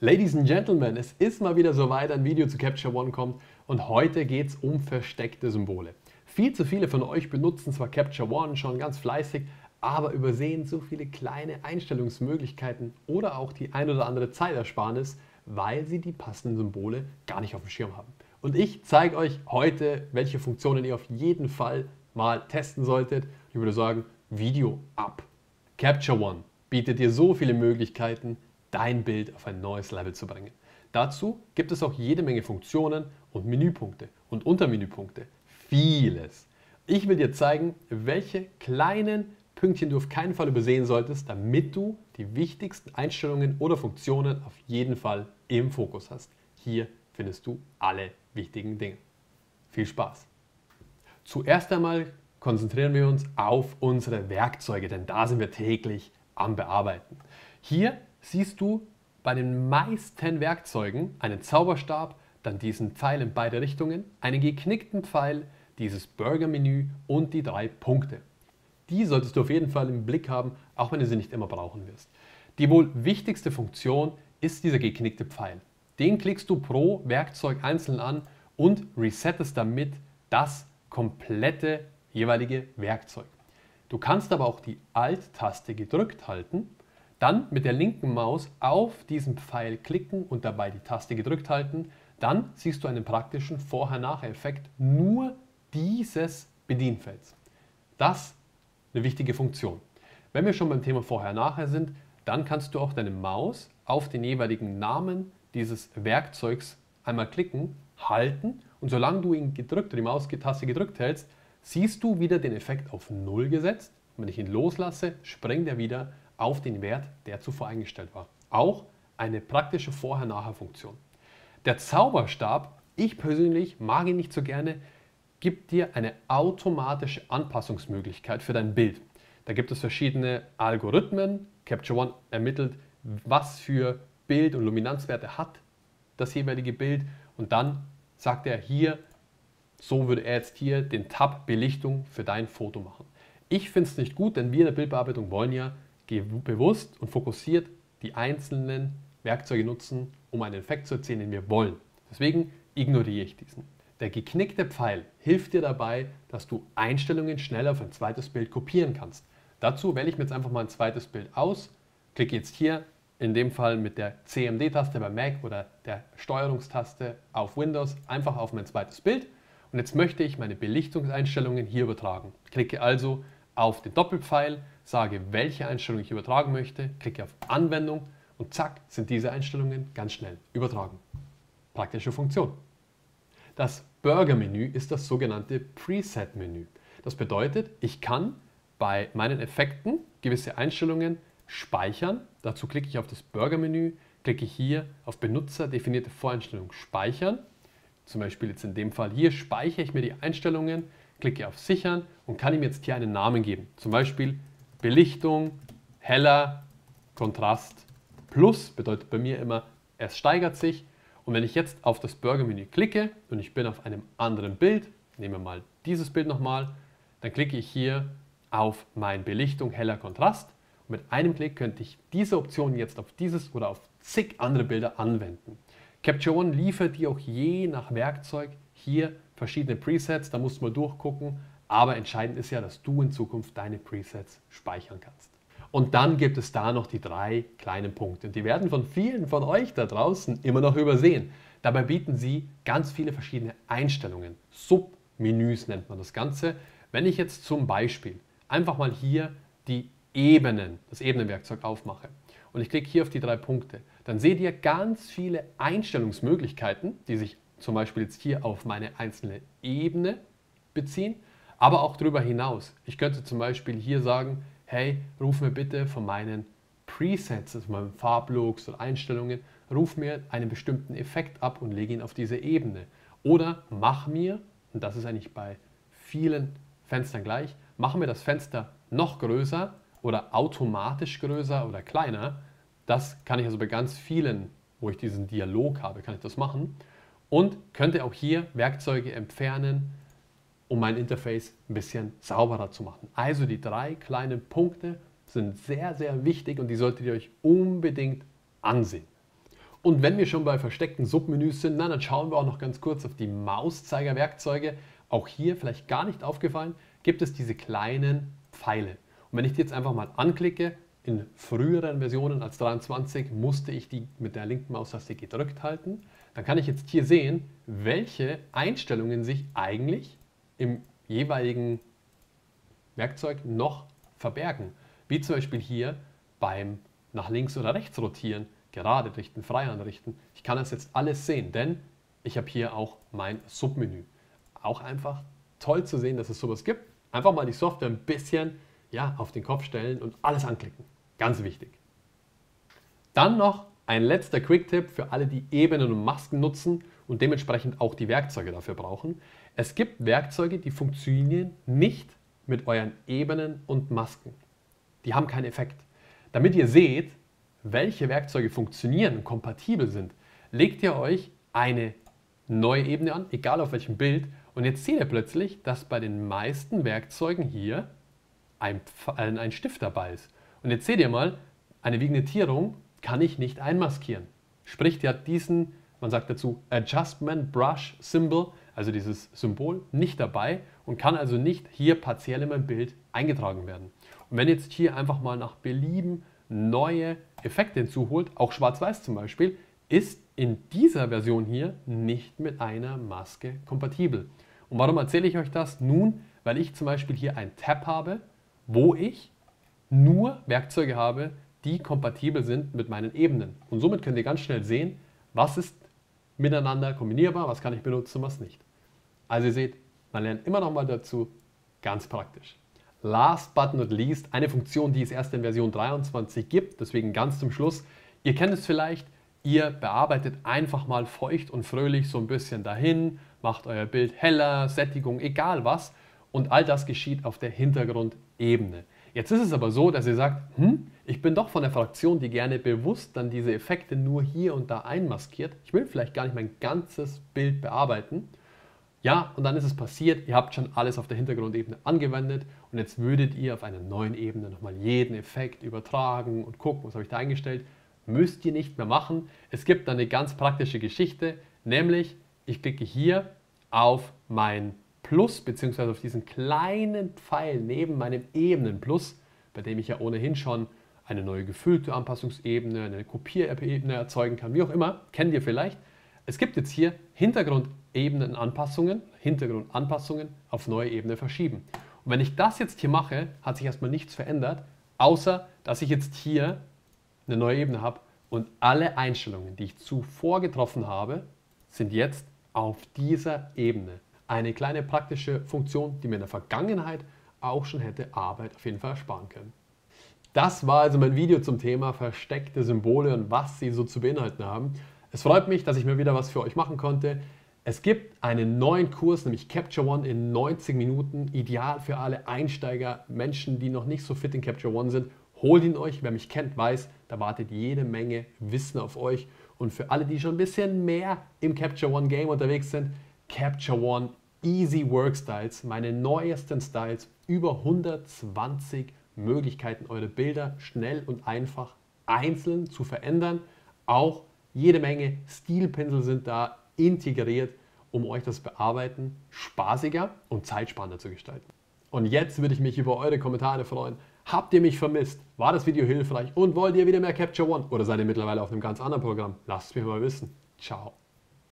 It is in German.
Ladies and Gentlemen, es ist mal wieder soweit, ein Video zu Capture One kommt und heute geht es um versteckte Symbole. Viel zu viele von euch benutzen zwar Capture One schon ganz fleißig, aber übersehen so viele kleine Einstellungsmöglichkeiten oder auch die ein oder andere Zeitersparnis, weil sie die passenden Symbole gar nicht auf dem Schirm haben. Und ich zeige euch heute, welche Funktionen ihr auf jeden Fall mal testen solltet. Ich würde sagen, Video ab! Capture One bietet dir so viele Möglichkeiten, dein Bild auf ein neues Level zu bringen. Dazu gibt es auch jede Menge Funktionen und Menüpunkte und Untermenüpunkte. Vieles. Ich will dir zeigen, welche kleinen Pünktchen du auf keinen Fall übersehen solltest, damit du die wichtigsten Einstellungen oder Funktionen auf jeden Fall im Fokus hast. Hier findest du alle wichtigen Dinge. Viel Spaß! Zuerst einmal konzentrieren wir uns auf unsere Werkzeuge, denn da sind wir täglich am Bearbeiten. Hier siehst du bei den meisten Werkzeugen einen Zauberstab, dann diesen Pfeil in beide Richtungen, einen geknickten Pfeil, dieses Burger-Menü und die drei Punkte. Die solltest du auf jeden Fall im Blick haben, auch wenn du sie nicht immer brauchen wirst. Die wohl wichtigste Funktion ist dieser geknickte Pfeil. Den klickst du pro Werkzeug einzeln an und resettest damit das komplette jeweilige Werkzeug. Du kannst aber auch die Alt-Taste gedrückt halten, dann mit der linken Maus auf diesen Pfeil klicken und dabei die Taste gedrückt halten. Dann siehst du einen praktischen Vorher-Nachher-Effekt nur dieses Bedienfelds. Das ist eine wichtige Funktion. Wenn wir schon beim Thema Vorher-Nachher sind, dann kannst du auch deine Maus auf den jeweiligen Namen dieses Werkzeugs einmal klicken, halten und solange du ihn gedrückt oder die Maustaste gedrückt hältst, siehst du wieder den Effekt auf 0 gesetzt. Wenn ich ihn loslasse, springt er wieder auf den Wert, der zuvor eingestellt war. Auch eine praktische Vorher-Nachher-Funktion. Der Zauberstab, ich persönlich mag ihn nicht so gerne, gibt dir eine automatische Anpassungsmöglichkeit für dein Bild. Da gibt es verschiedene Algorithmen. Capture One ermittelt, was für Bild- und Luminanzwerte hat das jeweilige Bild und dann sagt er hier, so würde er jetzt hier den Tab Belichtung für dein Foto machen. Ich finde es nicht gut, denn wir in der Bildbearbeitung wollen ja bewusst und fokussiert die einzelnen Werkzeuge nutzen, um einen Effekt zu erzielen, den wir wollen. Deswegen ignoriere ich diesen. Der geknickte Pfeil hilft dir dabei, dass du Einstellungen schneller auf ein zweites Bild kopieren kannst. Dazu wähle ich mir jetzt einfach mal ein zweites Bild aus, klicke jetzt hier in dem Fall mit der CMD-Taste bei Mac oder der Steuerungstaste auf Windows einfach auf mein zweites Bild und jetzt möchte ich meine Belichtungseinstellungen hier übertragen. Klicke also auf den Doppelpfeil, sage, welche Einstellung ich übertragen möchte, klicke auf Anwendung und zack, sind diese Einstellungen ganz schnell übertragen. Praktische Funktion. Das Burger-Menü ist das sogenannte Preset-Menü. Das bedeutet, ich kann bei meinen Effekten gewisse Einstellungen speichern. Dazu klicke ich auf das Burger-Menü, klicke hier auf Benutzer-definierte Voreinstellung speichern. Zum Beispiel jetzt in dem Fall hier speichere ich mir die Einstellungen, klicke auf Sichern und kann ihm jetzt hier einen Namen geben. Zum Beispiel Belichtung, heller, Kontrast, Plus bedeutet bei mir immer, es steigert sich. Und wenn ich jetzt auf das Burger-Menü klicke und ich bin auf einem anderen Bild, nehmen wir mal dieses Bild nochmal, dann klicke ich hier auf mein Belichtung, heller Kontrast und mit einem Klick könnte ich diese Option jetzt auf dieses oder auf zig andere Bilder anwenden. Capture One liefert dir auch je nach Werkzeug hier verschiedene Presets, da musst du mal durchgucken, aber entscheidend ist ja, dass du in Zukunft deine Presets speichern kannst. Und dann gibt es da noch die drei kleinen Punkte. Die werden von vielen von euch da draußen immer noch übersehen. Dabei bieten sie ganz viele verschiedene Einstellungen. Submenüs nennt man das Ganze. Wenn ich jetzt zum Beispiel einfach mal hier die Ebenen, das Ebenenwerkzeug aufmache und ich klicke hier auf die drei Punkte, dann seht ihr ganz viele Einstellungsmöglichkeiten, die sich zum Beispiel jetzt hier auf meine einzelne Ebene beziehen, aber auch darüber hinaus. Ich könnte zum Beispiel hier sagen, hey, ruf mir bitte von meinen Presets, also meinen Farblooks oder Einstellungen, ruf mir einen bestimmten Effekt ab und lege ihn auf diese Ebene. Oder mach mir, und das ist eigentlich bei vielen Fenstern gleich, mach mir das Fenster noch größer oder automatisch größer oder kleiner. Das kann ich also bei ganz vielen, wo ich diesen Dialog habe, kann ich das machen. Und könnte auch hier Werkzeuge entfernen, um mein Interface ein bisschen sauberer zu machen. Also die drei kleinen Punkte sind sehr, sehr wichtig und die solltet ihr euch unbedingt ansehen. Und wenn wir schon bei versteckten Submenüs sind, dann schauen wir auch noch ganz kurz auf die Mauszeigerwerkzeuge. Auch hier, vielleicht gar nicht aufgefallen, gibt es diese kleinen Pfeile. Und wenn ich die jetzt einfach mal anklicke, in früheren Versionen als 23 musste ich die mit der linken Maustaste gedrückt halten, dann kann ich jetzt hier sehen, welche Einstellungen sich eigentlich im jeweiligen Werkzeug noch verbergen. Wie zum Beispiel hier beim nach links oder rechts rotieren, gerade richten, frei anrichten. Ich kann das jetzt alles sehen, denn ich habe hier auch mein Submenü. Auch einfach toll zu sehen, dass es sowas gibt. Einfach mal die Software ein bisschen auf den Kopf stellen und alles anklicken. Ganz wichtig. Dann noch ein letzter Quick-Tipp für alle, die Ebenen und Masken nutzen und dementsprechend auch die Werkzeuge dafür brauchen. Es gibt Werkzeuge, die funktionieren nicht mit euren Ebenen und Masken. Die haben keinen Effekt. Damit ihr seht, welche Werkzeuge funktionieren und kompatibel sind, legt ihr euch eine neue Ebene an, egal auf welchem Bild. Und jetzt seht ihr plötzlich, dass bei den meisten Werkzeugen hier ein Stift dabei ist. Und jetzt seht ihr mal, eine Vignettierung kann ich nicht einmaskieren. Sprich, die hat diesen, man sagt dazu, Adjustment Brush Symbol, also dieses Symbol, nicht dabei und kann also nicht hier partiell in mein Bild eingetragen werden. Und wenn jetzt hier einfach mal nach Belieben neue Effekte hinzuholt, auch schwarz-weiß zum Beispiel, ist in dieser Version hier nicht mit einer Maske kompatibel. Und warum erzähle ich euch das? Nun, weil ich zum Beispiel hier einen Tab habe, wo ich nur Werkzeuge habe, die kompatibel sind mit meinen Ebenen. Und somit könnt ihr ganz schnell sehen, was ist miteinander kombinierbar, was kann ich benutzen, was nicht. Also ihr seht, man lernt immer noch mal dazu, ganz praktisch. Last but not least, eine Funktion, die es erst in Version 23 gibt, deswegen ganz zum Schluss. Ihr kennt es vielleicht, ihr bearbeitet einfach mal feucht und fröhlich so ein bisschen dahin, macht euer Bild heller, Sättigung, egal was. Und all das geschieht auf der Hintergrundebene. Jetzt ist es aber so, dass ihr sagt, ich bin doch von der Fraktion, die gerne bewusst dann diese Effekte nur hier und da einmaskiert. Ich will vielleicht gar nicht mein ganzes Bild bearbeiten. Ja, und dann ist es passiert, ihr habt schon alles auf der Hintergrundebene angewendet und jetzt würdet ihr auf einer neuen Ebene nochmal jeden Effekt übertragen und gucken, was habe ich da eingestellt. Müsst ihr nicht mehr machen. Es gibt dann eine ganz praktische Geschichte, nämlich ich klicke hier auf mein Plus bzw. auf diesen kleinen Pfeil neben meinem Ebenen-Plus, bei dem ich ja ohnehin schon eine neue gefüllte Anpassungsebene, eine Kopierebene erzeugen kann, wie auch immer, kennt ihr vielleicht. Es gibt jetzt hier Hintergrundebenenanpassungen, Hintergrundanpassungen auf neue Ebene verschieben. Und wenn ich das jetzt hier mache, hat sich erstmal nichts verändert, außer dass ich jetzt hier eine neue Ebene habe und alle Einstellungen, die ich zuvor getroffen habe, sind jetzt auf dieser Ebene. Eine kleine praktische Funktion, die mir in der Vergangenheit auch schon hätte Arbeit auf jeden Fall ersparen können. Das war also mein Video zum Thema versteckte Symbole und was sie so zu beinhalten haben. Es freut mich, dass ich mal wieder was für euch machen konnte. Es gibt einen neuen Kurs, nämlich Capture One in 90 Minuten. Ideal für alle Einsteiger, Menschen, die noch nicht so fit in Capture One sind. Holt ihn euch. Wer mich kennt, weiß, da wartet jede Menge Wissen auf euch. Und für alle, die schon ein bisschen mehr im Capture One Game unterwegs sind, Capture One Easy Work Styles, meine neuesten Styles, über 120 Möglichkeiten, eure Bilder schnell und einfach einzeln zu verändern. Auch jede Menge Stilpinsel sind da integriert, um euch das Bearbeiten spaßiger und zeitsparender zu gestalten. Und jetzt würde ich mich über eure Kommentare freuen. Habt ihr mich vermisst? War das Video hilfreich? Und wollt ihr wieder mehr Capture One? Oder seid ihr mittlerweile auf einem ganz anderen Programm? Lasst es mich mal wissen. Ciao.